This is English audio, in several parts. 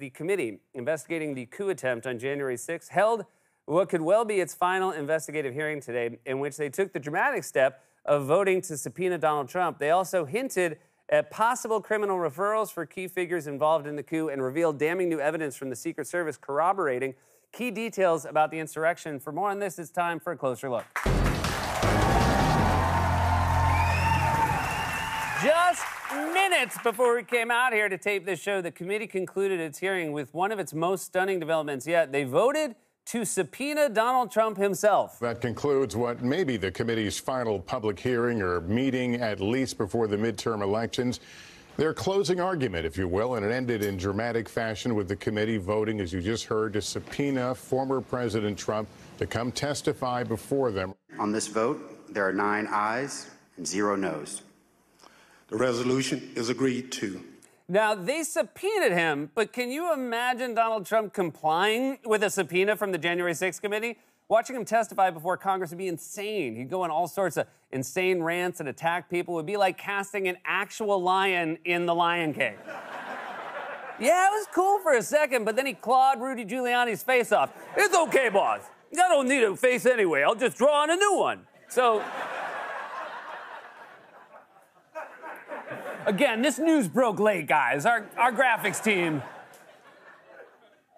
The committee investigating the coup attempt on January 6th held what could well be its final investigative hearing today, in which they took the dramatic step of voting to subpoena Donald Trump. They also hinted at possible criminal referrals for key figures involved in the coup and revealed damning new evidence from the Secret Service corroborating key details about the insurrection. For more on this, it's time for a closer look. Just minutes before we came out here to tape this show, the committee concluded its hearing with one of its most stunning developments yet. They voted to subpoena Donald Trump himself. That concludes what may be the committee's final public hearing or meeting, at least before the midterm elections. Their closing argument, if you will, and it ended in dramatic fashion with the committee voting, as you just heard, to subpoena former President Trump to come testify before them. On this vote, there are 9 ayes and 0 noes. The resolution is agreed to. Now, they subpoenaed him, but can you imagine Donald Trump complying with a subpoena from the January 6th committee? Watching him testify before Congress would be insane. He'd go on all sorts of insane rants and attack people. It would be like casting an actual lion in The Lion King. Yeah, it was cool for a second, but then he clawed Rudy Giuliani's face off. It's okay, boss. I don't need a face anyway. I'll just draw on a new one. So... Again, this news broke late, guys. Our graphics team...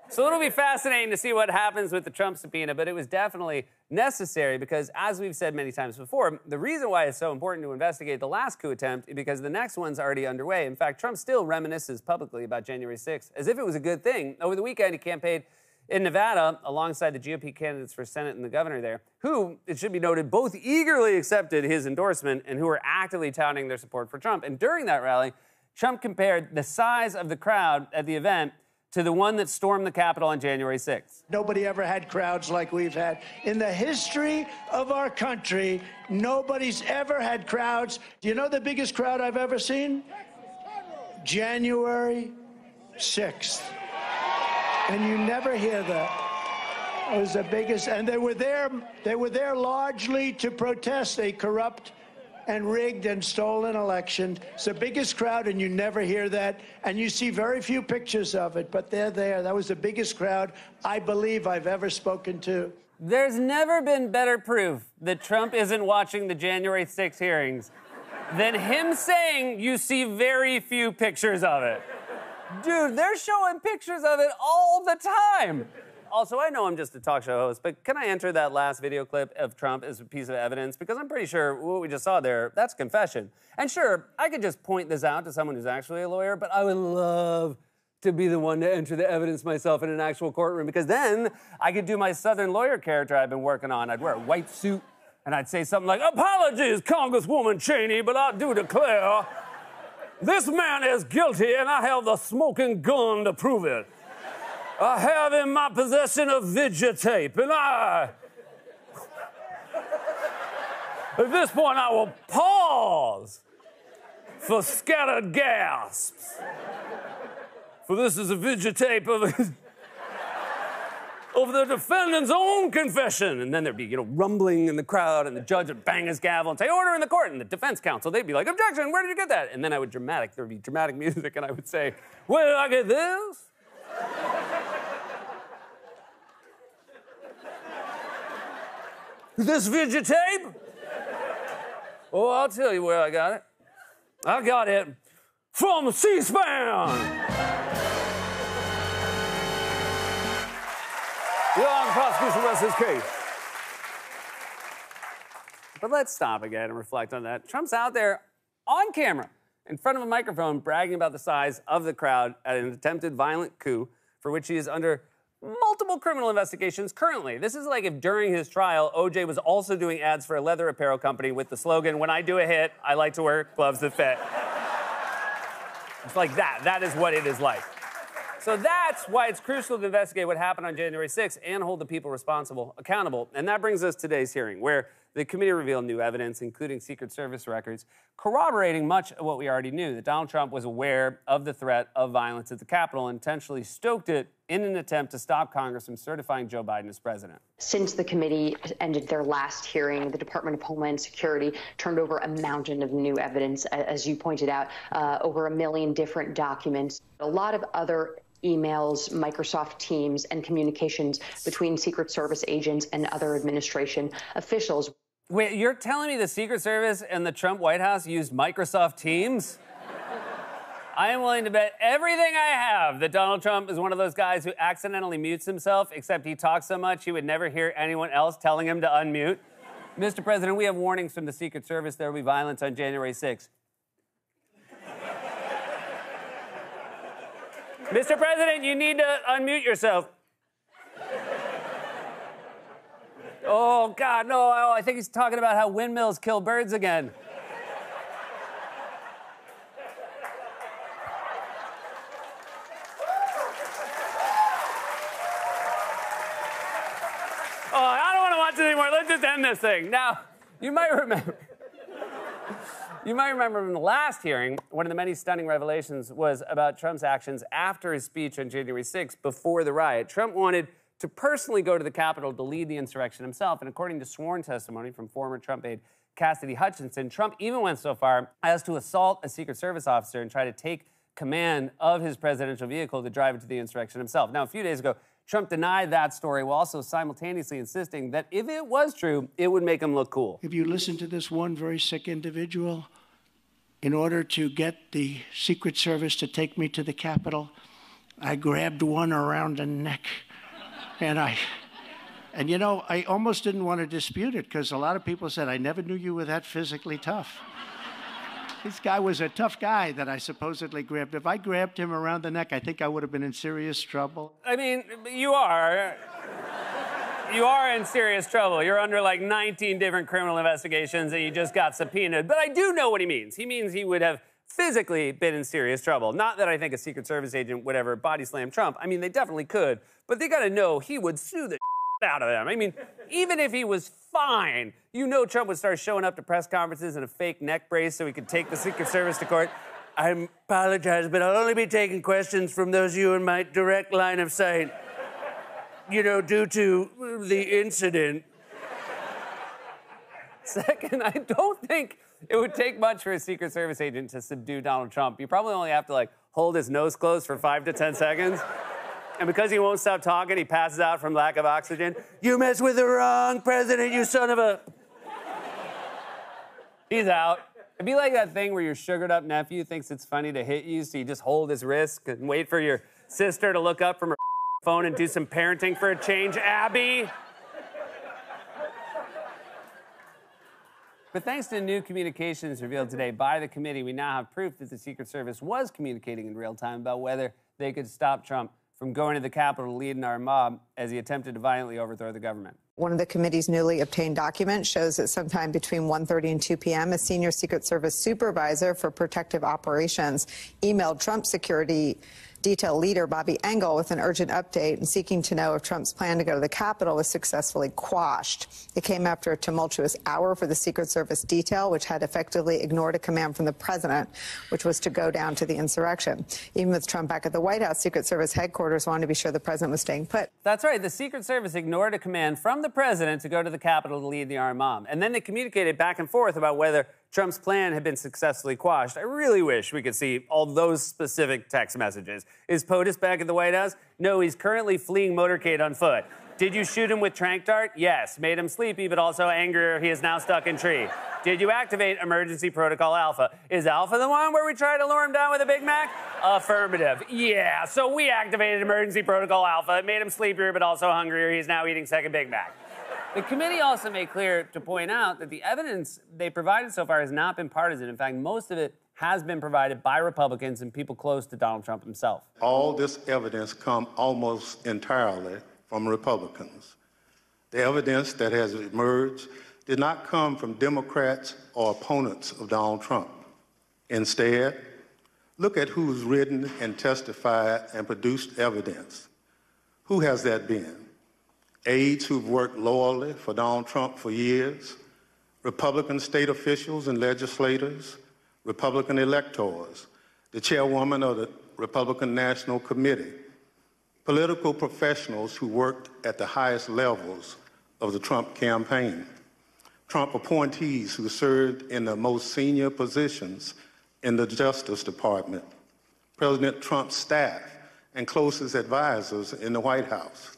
So it'll be fascinating to see what happens with the Trump subpoena, but it was definitely necessary because, as we've said many times before, the reason why it's so important to investigate the last coup attempt is because the next one's already underway. In fact, Trump still reminisces publicly about January 6th as if it was a good thing. Over the weekend, he campaigned in Nevada alongside the GOP candidates for Senate and the governor there, who, it should be noted, both eagerly accepted his endorsement and who are actively touting their support for Trump. And during that rally, Trump compared the size of the crowd at the event to the one that stormed the Capitol on January 6th. Nobody ever had crowds like we've had. In the history of our country, nobody's ever had crowds. Do you know the biggest crowd I've ever seen? January 6th. And you never hear that. It was the biggest, and they were there largely to protest a corrupt and rigged and stolen election. It's the biggest crowd, and you never hear that. And you see very few pictures of it, but they're there. That was the biggest crowd I believe I've ever spoken to. There's never been better proof that Trump isn't watching the January 6th hearings than him saying you see very few pictures of it. Dude, they're showing pictures of it all the time. Also, I know I'm just a talk show host, but can I enter that last video clip of Trump as a piece of evidence? Because I'm pretty sure what we just saw there, that's confession. And sure, I could just point this out to someone who's actually a lawyer, but I would love to be the one to enter the evidence myself in an actual courtroom, because then I could do my Southern lawyer character I've been working on. I'd wear a white suit, and I'd say something like, "Apologies, Congresswoman Cheney, but I do declare this man is guilty, and I have the smoking gun to prove it. I have in my possession a videotape, and I... At this point, I will pause for scattered gasps. For this is a videotape of the defendant's own confession." And then there'd be, rumbling in the crowd, and the judge would bang his gavel and say, "Order in the court." And the defense counsel, they'd be like, "Objection, where did you get that?" And then there'd be dramatic music, and I would say, "Where did I get this?" "This videotape? Oh, I'll tell you where I got it. I got it from C-SPAN." The armed prosecution rests his case. But let's stop again and reflect on that. Trump's out there on camera, in front of a microphone, bragging about the size of the crowd at an attempted violent coup for which he is under multiple criminal investigations currently. This is like if during his trial, OJ was also doing ads for a leather apparel company with the slogan, "When I do a hit, I like to wear gloves that fit." It's like that. That is what it is like. So that's why it's crucial to investigate what happened on January 6th and hold the people responsible accountable. And that brings us to today's hearing, where the committee revealed new evidence, including Secret Service records, corroborating much of what we already knew, that Donald Trump was aware of the threat of violence at the Capitol and intentionally stoked it in an attempt to stop Congress from certifying Joe Biden as president. Since the committee ended their last hearing, the Department of Homeland Security turned over a mountain of new evidence, as you pointed out, over 1 million different documents. A lot of other emails, Microsoft Teams, and communications between Secret Service agents and other administration officials. Wait, you're telling me the Secret Service and the Trump White House used Microsoft Teams? I am willing to bet everything I have that Donald Trump is one of those guys who accidentally mutes himself, except he talks so much he would never hear anyone else telling him to unmute. Mr. President, we have warnings from the Secret Service there will be violence on January 6th. Mr. President, you need to unmute yourself. Oh, God, no, I think he's talking about how windmills kill birds again. Oh, I don't want to watch it anymore. Let's just end this thing. Now, you might remember from the last hearing, one of the many stunning revelations was about Trump's actions after his speech on January 6th, before the riot. Trump wanted to personally go to the Capitol to lead the insurrection himself. And according to sworn testimony from former Trump aide Cassidy Hutchinson, Trump even went so far as to assault a Secret Service officer and try to take command of his presidential vehicle to drive it to the insurrection himself. Now, a few days ago, Trump denied that story while also simultaneously insisting that if it was true, it would make him look cool. If you listen to this one very sick individual, in order to get the Secret Service to take me to the Capitol, I grabbed one around the neck. And you know, I almost didn't want to dispute it because a lot of people said, I never knew you were that physically tough. This guy was a tough guy that I supposedly grabbed. If I grabbed him around the neck, I think I would have been in serious trouble. I mean, you are. You are in serious trouble. You're under like 19 different criminal investigations and you just got subpoenaed. But I do know what he means. He means he would have physically been in serious trouble. Not that I think a Secret Service agent would ever body slam Trump. I mean, they definitely could, but they gotta know he would sue the shit out of them. I mean, even if he was fine, you know Trump would start showing up to press conferences in a fake neck brace so he could take the Secret Service to court. I apologize, but I'll only be taking questions from those of you in my direct line of sight. You know, due to the incident. Second, I don't think it would take much for a Secret Service agent to subdue Donald Trump. You probably only have to, like, hold his nose closed for 5 to 10 seconds. And because he won't stop talking, he passes out from lack of oxygen. You mess with the wrong president, you son of a... He's out. It'd be like that thing where your sugared-up nephew thinks it's funny to hit you, so you just hold his wrist and wait for your sister to look up from her phone and do some parenting for a change. Abby! But thanks to new communications revealed today by the committee, we now have proof that the Secret Service was communicating in real time about whether they could stop Trump from going to the Capitol to lead an armed mob as he attempted to violently overthrow the government. One of the committee's newly obtained documents shows that sometime between 1:30 and 2 p.m., a senior Secret Service supervisor for protective operations emailed Trump security detail leader Bobby Engel with an urgent update and seeking to know if Trump's plan to go to the Capitol was successfully quashed. It came after a tumultuous hour for the Secret Service detail, which had effectively ignored a command from the president, which was to go down to the insurrection. Even with Trump back at the White House, Secret Service headquarters wanted to be sure the president was staying put. That's right. The Secret Service ignored a command from the president to go to the Capitol to lead the armed mob. And then they communicated back and forth about whether Trump's plan had been successfully quashed. I really wish we could see all those specific text messages. Is POTUS back at the White House? No, he's currently fleeing motorcade on foot. Did you shoot him with tranq dart? Yes. Made him sleepy, but also angrier. He is now stuck in tree. Did you activate emergency protocol Alpha? Is Alpha the one where we try to lure him down with a Big Mac? Affirmative. Yeah, so we activated emergency protocol Alpha. It made him sleepier, but also hungrier. He's now eating second Big Mac. The committee also made clear to point out that the evidence they provided so far has not been partisan. In fact, most of it has been provided by Republicans and people close to Donald Trump himself. All this evidence comes almost entirely from Republicans. The evidence that has emerged did not come from Democrats or opponents of Donald Trump. Instead, look at who's written and testified and produced evidence. Who has that been? Aides who've worked loyally for Donald Trump for years, Republican state officials and legislators, Republican electors, the chairwoman of the Republican National Committee, political professionals who worked at the highest levels of the Trump campaign, Trump appointees who served in the most senior positions in the Justice Department, President Trump's staff and closest advisors in the White House,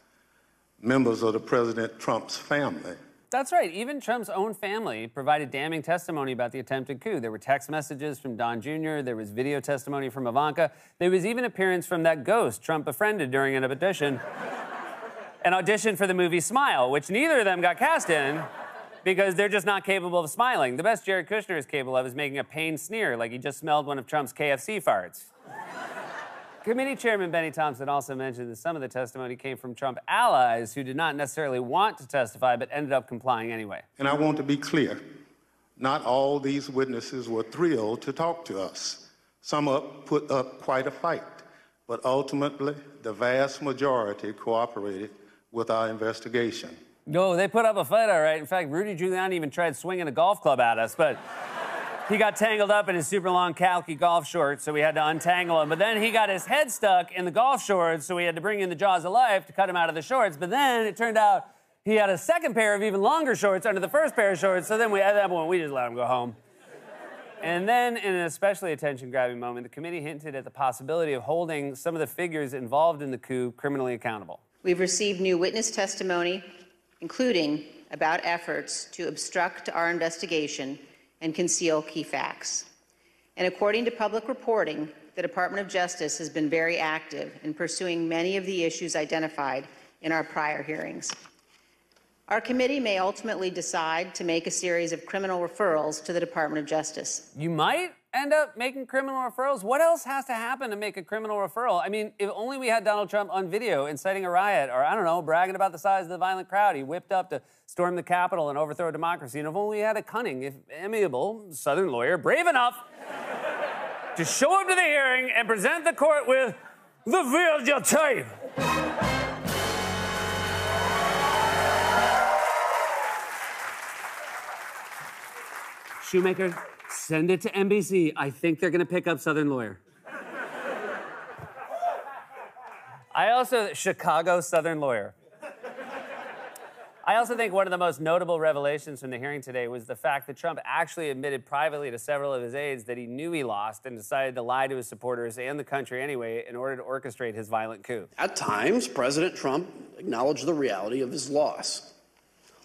members of the President Trump's family. That's right. Even Trump's own family provided damning testimony about the attempted coup. There were text messages from Don Jr. There was video testimony from Ivanka. There was even appearance from that ghost Trump befriended during an audition for the movie Smile, which neither of them got cast in because they're just not capable of smiling. The best Jared Kushner is capable of is making a pained sneer like he just smelled one of Trump's KFC farts. Committee Chairman Benny Thompson also mentioned that some of the testimony came from Trump allies who did not necessarily want to testify but ended up complying anyway. And I want to be clear, not all these witnesses were thrilled to talk to us. Some put up quite a fight, but ultimately the vast majority cooperated with our investigation. No, they put up a fight, all right. In fact, Rudy Giuliani even tried swinging a golf club at us, but he got tangled up in his super long khaki golf shorts, so we had to untangle him. But then he got his head stuck in the golf shorts, so we had to bring in the jaws of life to cut him out of the shorts. But then it turned out he had a second pair of even longer shorts under the first pair of shorts, so then at that point, we just let him go home. And then, in an especially attention-grabbing moment, the committee hinted at the possibility of holding some of the figures involved in the coup criminally accountable. We've received new witness testimony, including about efforts to obstruct our investigation and conceal key facts. And according to public reporting, the Department of Justice has been very active in pursuing many of the issues identified in our prior hearings. Our committee may ultimately decide to make a series of criminal referrals to the Department of Justice. You might end up making criminal referrals? What else has to happen to make a criminal referral? I mean, if only we had Donald Trump on video inciting a riot or, I don't know, bragging about the size of the violent crowd he whipped up to storm the Capitol and overthrow democracy. And if only we had a cunning, if amiable, Southern lawyer brave enough to show up to the hearing and present the court with the video tape. Shoemaker, send it to NBC. I think they're gonna pick up Southern lawyer. Chicago Southern lawyer. I also think one of the most notable revelations from the hearing today was the fact that Trump actually admitted privately to several of his aides that he knew he lost and decided to lie to his supporters and the country anyway in order to orchestrate his violent coup. At times, President Trump acknowledged the reality of his loss.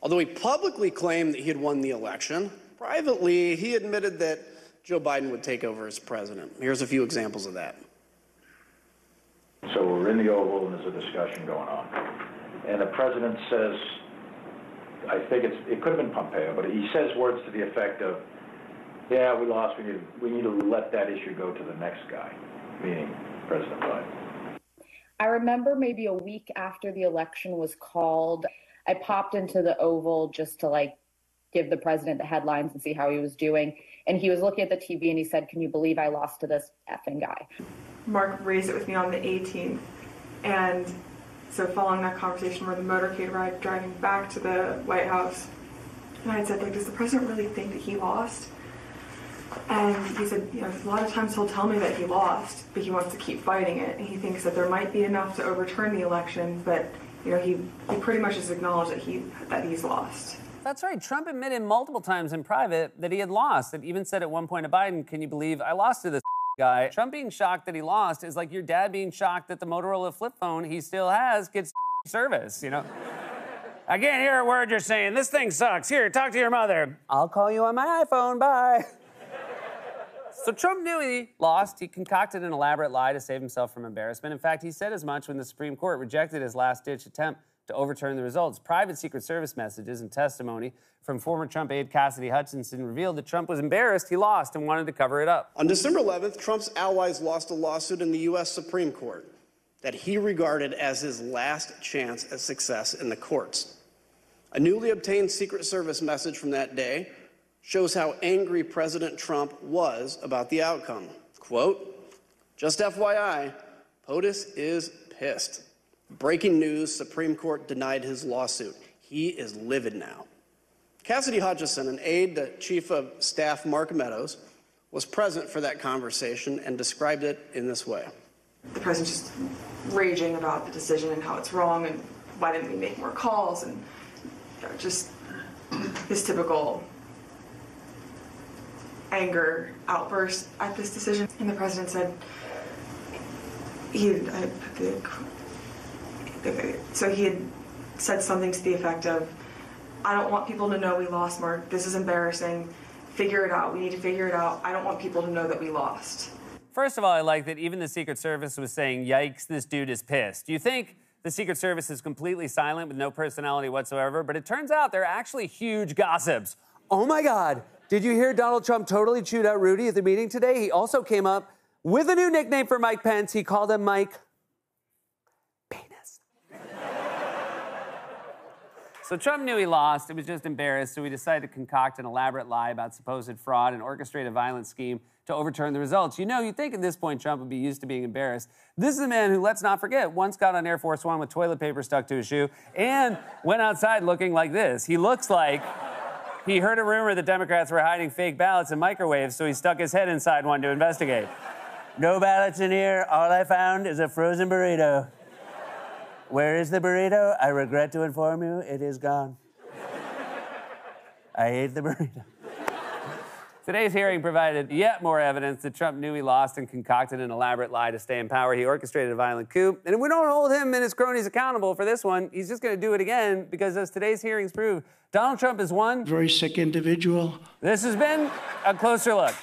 Although he publicly claimed that he had won the election, privately, he admitted that Joe Biden would take over as president. Here's a few examples of that. So we're in the Oval and there's a discussion going on. And the president says, I think it could have been Pompeo, but he says words to the effect of, yeah, we lost, we need to let that issue go to the next guy, meaning President Biden. I remember maybe a week after the election was called, I popped into the Oval just to give the president the headlines and see how he was doing. And he was looking at the TV and he said, can you believe I lost to this effing guy? Mark raised it with me on the 18th. And so following that conversation, we're in the motorcade ride driving back to the White House. And I had said, does the president really think that he lost? And he said, a lot of times he'll tell me that he lost, but he wants to keep fighting it. And he thinks that there might be enough to overturn the election, but he pretty much has acknowledged that he's lost. That's right. Trump admitted multiple times in private that he had lost. It even said at one point to Biden, can you believe I lost to this guy? Trump being shocked that he lost is like your dad being shocked that the Motorola flip phone he still has gets service, I can't hear a word you're saying. This thing sucks. Here, talk to your mother. I'll call you on my iPhone. Bye. So Trump knew he lost. He concocted an elaborate lie to save himself from embarrassment. In fact, he said as much when the Supreme Court rejected his last-ditch attempt to overturn the results. Private Secret Service messages and testimony from former Trump aide Cassidy Hutchinson revealed that Trump was embarrassed he lost and wanted to cover it up. On December 11th, Trump's allies lost a lawsuit in the U.S. Supreme Court that he regarded as his last chance at success in the courts. A newly obtained Secret Service message from that day shows how angry President Trump was about the outcome. Quote, just FYI, POTUS is pissed. Breaking news, Supreme Court denied his lawsuit. He is livid now. Cassidy Hutchinson, an aide to Chief of Staff Mark Meadows, was present for that conversation and described it in this way. The president's just raging about the decision and how it's wrong and why didn't we make more calls and just his typical anger outburst at this decision. And the president said, he had said something to the effect of, I don't want people to know we lost, Mark. This is embarrassing. Figure it out. We need to figure it out. I don't want people to know that we lost. First of all, I like that even the Secret Service was saying, yikes, this dude is pissed. You think the Secret Service is completely silent with no personality whatsoever, but it turns out they're actually huge gossips. Oh, my God. Did you hear Donald Trump totally chewed out Rudy at the meeting today? He also came up with a new nickname for Mike Pence. He called him Mike Penis. So Trump knew he lost. It was just embarrassed, so he decided to concoct an elaborate lie about supposed fraud and orchestrate a violent scheme to overturn the results. You know, you'd think at this point Trump would be used to being embarrassed. This is a man who, let's not forget, once got on Air Force One with toilet paper stuck to his shoe and went outside looking like this. He looks like... He heard a rumor that Democrats were hiding fake ballots in microwaves, so he stuck his head inside one to investigate. No ballots in here. All I found is a frozen burrito. Where is the burrito? I regret to inform you, it is gone. I ate the burrito. Today's hearing provided yet more evidence that Trump knew he lost and concocted an elaborate lie to stay in power. He orchestrated a violent coup. And if we don't hold him and his cronies accountable for this one, he's just going to do it again because, as today's hearings prove, Donald Trump is one... very sick individual. This has been A Closer Look.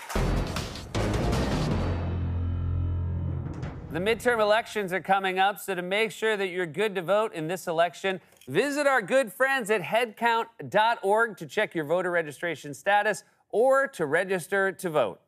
The midterm elections are coming up, so to make sure that you're good to vote in this election, visit our good friends at headcount.org to check your voter registration status or to register to vote.